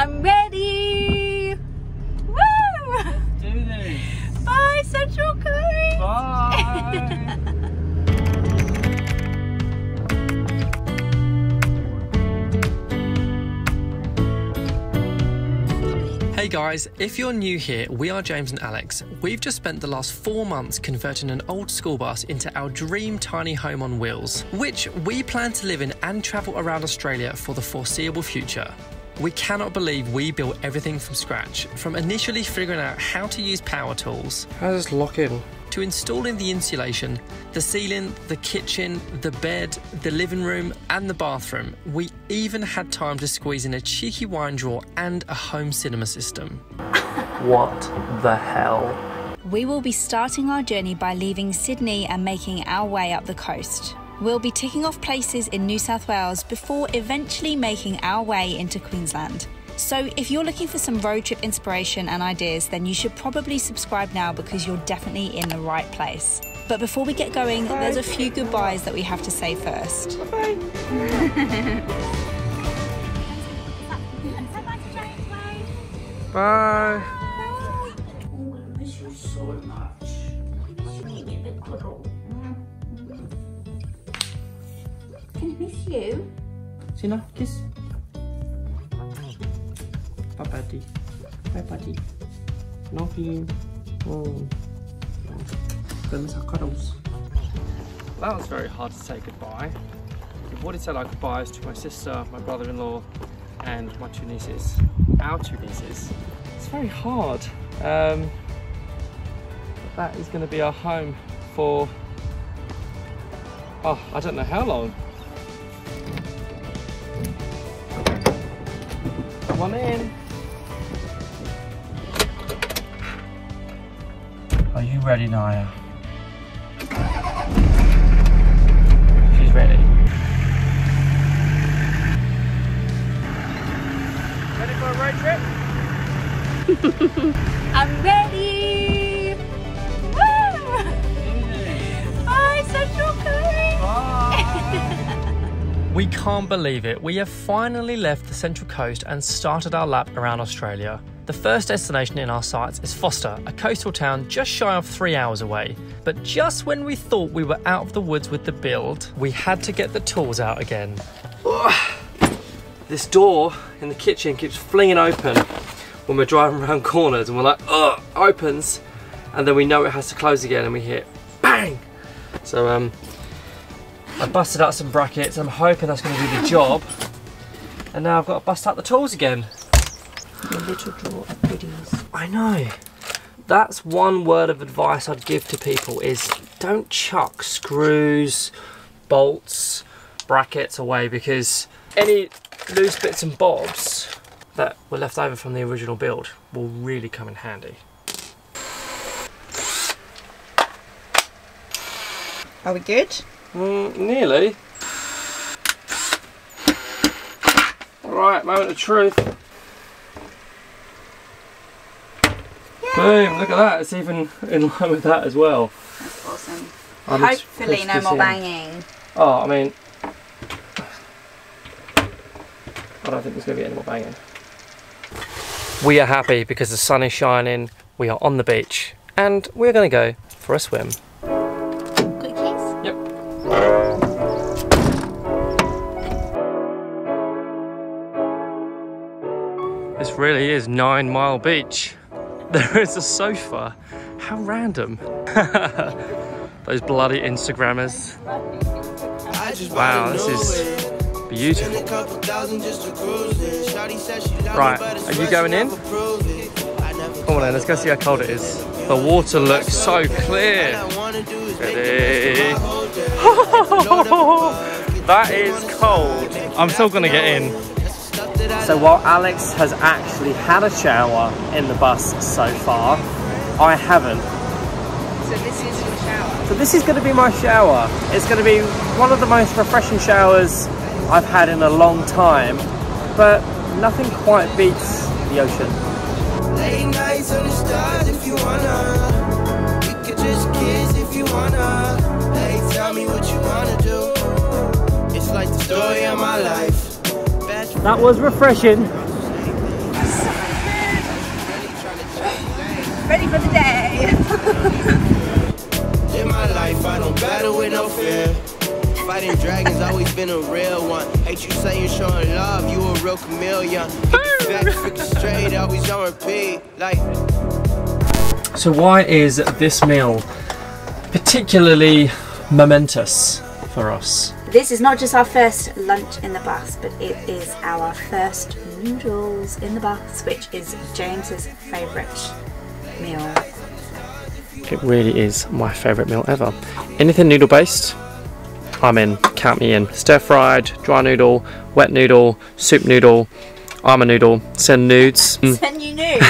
I'm ready. Woo! Let's do this. Bye, Central Coast. Bye. Hey guys, if you're new here, we are James and Alex. We've just spent the last 4 months converting an old school bus into our dream tiny home on wheels, which we plan to live in and travel around Australia for the foreseeable future. We cannot believe we built everything from scratch, from initially figuring out how to use power tools. How does this lock in? To installing the insulation, the ceiling, the kitchen, the bed, the living room and the bathroom. We even had time to squeeze in a cheeky wine drawer and a home cinema system. What the hell? We will be starting our journey by leaving Sydney and making our way up the coast. We'll be ticking off places in New South Wales before eventually making our way into Queensland. So if you're looking for some road trip inspiration and ideas, then you should probably subscribe now because you're definitely in the right place. But before we get going, there's a few goodbyes that we have to say first. Bye. Bye. Oh, I miss you so much. I miss you. Sina, kiss. Hi, buddy. Hi, buddy. Love you. Oh. Goodness, our cuddles. That was very hard to say goodbye. We've already said our goodbyes to my sister, my brother-in-law, and my two nieces. Our two nieces. It's very hard. That is going to be our home for... oh, I don't know how long. Come on in. Are you ready, Naya? She's ready. Ready for a road trip? I'm ready! Woo! Bye, Central Coast! Bye! We can't believe it. We have finally left the Central Coast and started our lap around Australia. The first destination in our sights is Foster, a coastal town just shy of 3 hours away. But just when we thought we were out of the woods with the build, we had to get the tools out again. Ugh. This door in the kitchen keeps flinging open when we're driving around corners and we're like, ugh, opens. And then we know it has to close again and we hear bang. So I busted out some brackets. I'm hoping that's going to do the job. And now I've got to bust out the tools again. A little drawer of goodies. I know. That's one word of advice I'd give to people is don't chuck screws, bolts, brackets away because any loose bits and bobs that were left over from the original build will really come in handy. Are we good? Nearly. Alright, moment of truth. Boom, look at that, it's even in line with that as well. That's awesome. Hopefully no more banging. Oh, I mean, I don't think there's going to be any more banging. We are happy because the sun is shining, we are on the beach, and we're going to go for a swim. Quick kiss? Yep. This really is 9 Mile Beach. There is a sofa. How random. Those bloody Instagrammers. Wow, this is beautiful. Right, are you going in? Come on then, let's go see how cold it is. The water looks so clear. Ready? That is cold. I'm still gonna get in. So while Alex has actually had a shower in the bus so far, I haven't. So this is your shower? So this is going to be my shower. It's going to be one of the most refreshing showers I've had in a long time, but nothing quite beats the ocean. Late nights on the stars if you wanna. You could just kiss if you wanna. Hey, tell me what you wanna do. It's like the story of my life. That was refreshing. ready for the day. In my life, I don't battle with no fear. Fighting dragons always been a real one. Hate you saying you're showing love, you a real chameleon. Facts straight, always on repeat. Like. So why is this meal particularly momentous for us? This is not just our first lunch in the bus, but it is our first noodles in the bus, which is James's favourite meal. It really is my favourite meal ever. Anything noodle based, I'm in, count me in. Stir fried, dry noodle, wet noodle, soup noodle, I'm a noodle, send nudes. Send you nudes.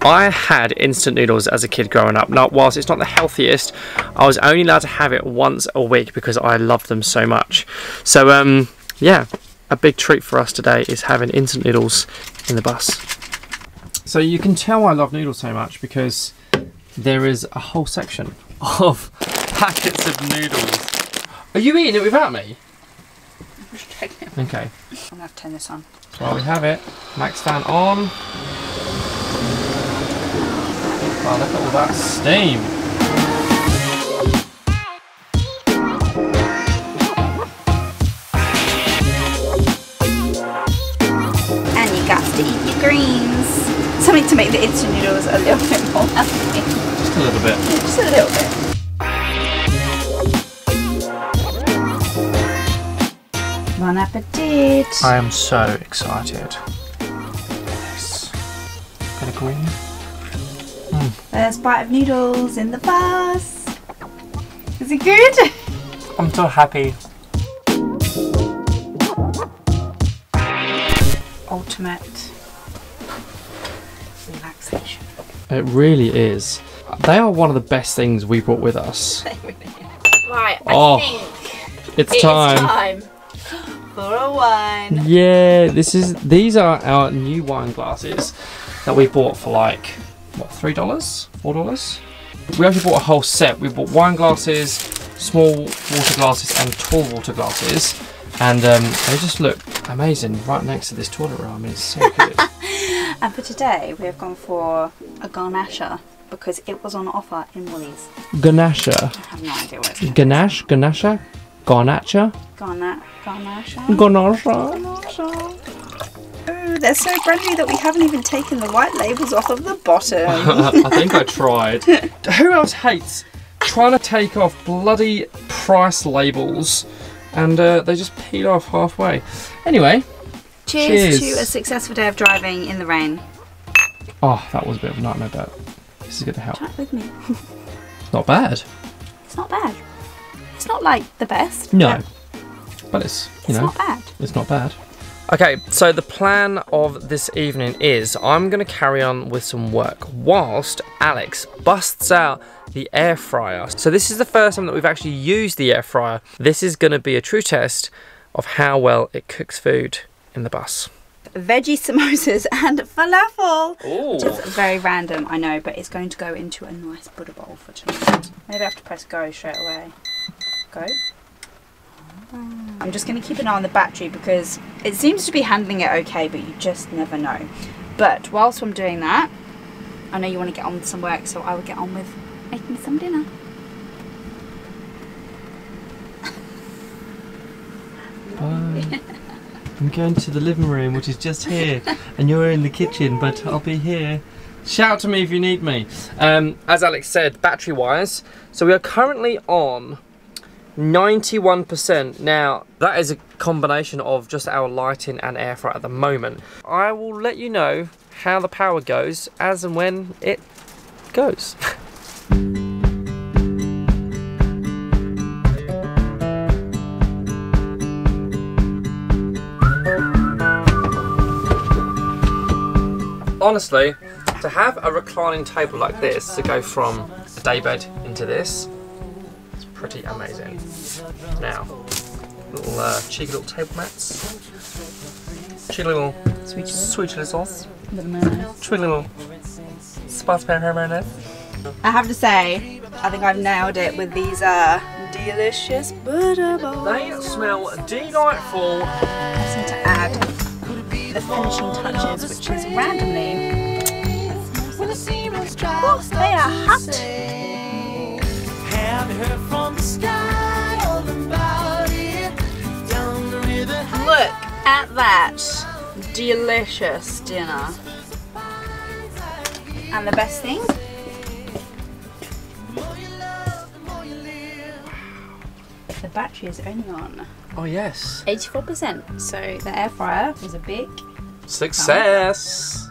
I had instant noodles as a kid growing up. Now, whilst it's not the healthiest, I was only allowed to have it once a week because I loved them so much. So, yeah, a big treat for us today is having instant noodles in the bus. So you can tell I love noodles so much because there is a whole section of packets of noodles. Are you eating it without me? I'm just taking it. Okay. I'm gonna have to turn this on. Well, we have it. Max fan on. Wow, look at all that steam. And you got to eat your greens. Something to make the instant noodles a little bit more healthy. Just a little bit. Just a little bit. Bon appetit. I am so excited. Nice. Got a green. First bite of noodles in the bus. Is it good? I'm so happy. Ultimate relaxation. It really is. They are one of the best things we brought with us. Right, I think it's time. For a wine. Yeah, these are our new wine glasses that we bought for like what, $3? $4? We actually bought a whole set. We bought wine glasses, small water glasses and tall water glasses, and they just look amazing right next to this toilet roll. I mean, it's so good. And for today we have gone for a Garnacha because it was on offer in Woolies. Garnacha? I have no idea what it's called. Ganache? Garnacha? Garnacha? Garnacha? Garnacha? Oh, they're so brandy that we haven't even taken the white labels off of the bottom. I think I tried. Who else hates trying to take off bloody price labels and they just peel off halfway? Anyway, cheers to a successful day of driving in the rain. Oh, that was a bit of a nightmare, but this is going to help. Try it with me. Not bad. It's not bad. It's not like the best. No, but it's not bad. It's not bad. Okay, so the plan of this evening is I'm going to carry on with some work whilst Alex busts out the air fryer. So this is the first time that we've actually used the air fryer. This is going to be a true test of how well it cooks food in the bus. Veggie samosas and falafel. Ooh. Which is very random, I know, but it's going to go into a nice Buddha bowl for tonight. Maybe I have to press go straight away. Go. I'm just going to keep an eye on the battery because it seems to be handling it okay, but you just never know. But whilst I'm doing that, I know you want to get on with some work, so I will get on with making some dinner. Bye. I'm going to the living room, which is just here, and you're in the kitchen, but I'll be here. Shout to me if you need me. As Alex said, battery-wise, so we are currently on 91%. Now that is a combination of just our lighting and air fryer at the moment. I will let you know how the power goes as and when it goes. Honestly, to have a reclining table like this, to go from a daybed into this, pretty amazing. Now, little cheeky little table mats, cheeky little sweet chili sauce, cheeky little spicy pepper marinade. I have to say, I think I've nailed it with these delicious butter balls. They smell delightful. I seem to add the finishing touches, which is randomly. Ooh, they are hot. Look at that delicious dinner. And the best thing? The battery is only on. Oh yes. 84%. So the air fryer was a big success.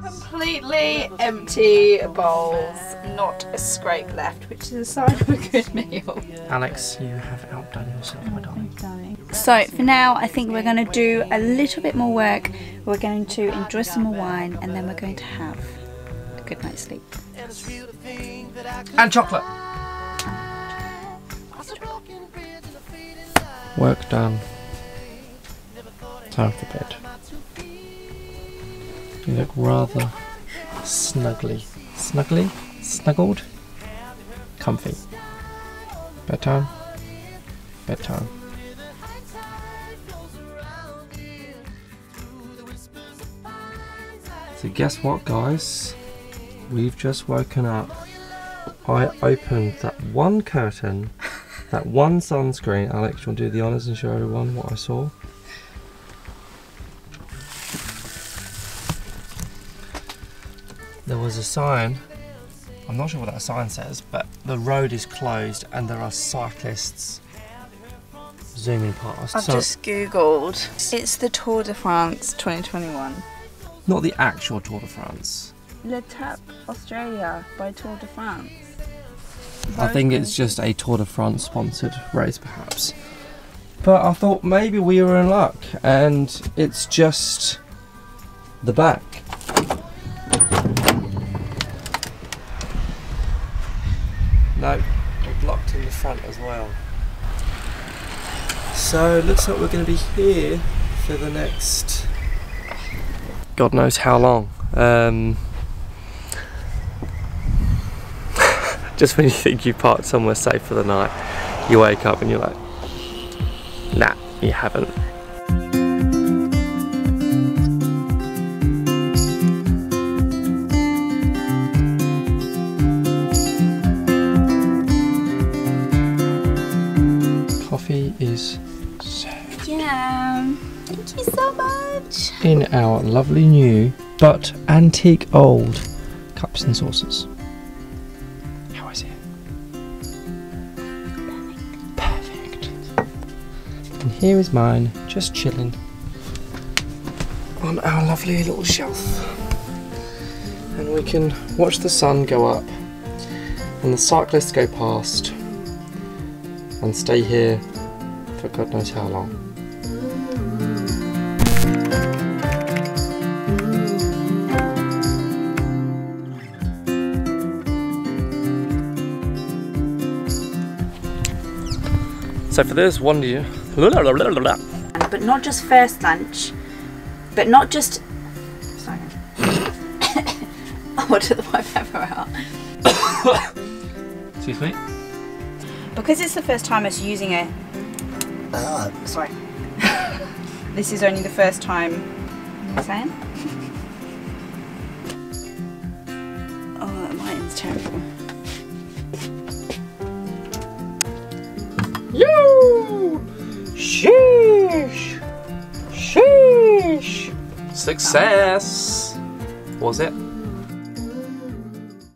Completely empty bowls, not a scrape left, which is a sign of a good meal. Alex, you have outdone yourself, my darling. So for now, I think we're going to do a little bit more work. We're going to enjoy some more wine, and then we're going to have a good night's sleep. And chocolate. Work done. Time for bed. You look rather snuggled, comfy. Bedtime, bedtime. So guess what, guys? We've just woken up. I opened that one curtain, that one sunscreen. Alex, you want to do the honours and show everyone what I saw? There was a sign, I'm not sure what that sign says, but the road is closed and there are cyclists zooming past. I've just googled. It's the Tour de France 2021. Not the actual Tour de France. Le Tap Australia by Tour de France. I think it's just a Tour de France sponsored race perhaps. But I thought maybe we were in luck and it's just the back. No, we're blocked in the front as well. So it looks like we're going to be here for the next God knows how long. Just when you think you parked somewhere safe for the night, you wake up and you're like, nah, you haven't. Is served. Yeah, thank you so much. In our lovely new but antique old cups and saucers. How is it? Perfect. And here is mine, just chilling on our lovely little shelf. And we can watch the sun go up and the cyclists go past and stay here. God knows how long. So for this one year, but not just first lunch, but not just. Sorry. I ordered the white pepper out. Excuse me. Because it's the first time us using it. Sorry. This is only the first time. What am I saying? Oh, that lighting's terrible. Yoo! Sheesh! Sheesh! Success! Was it?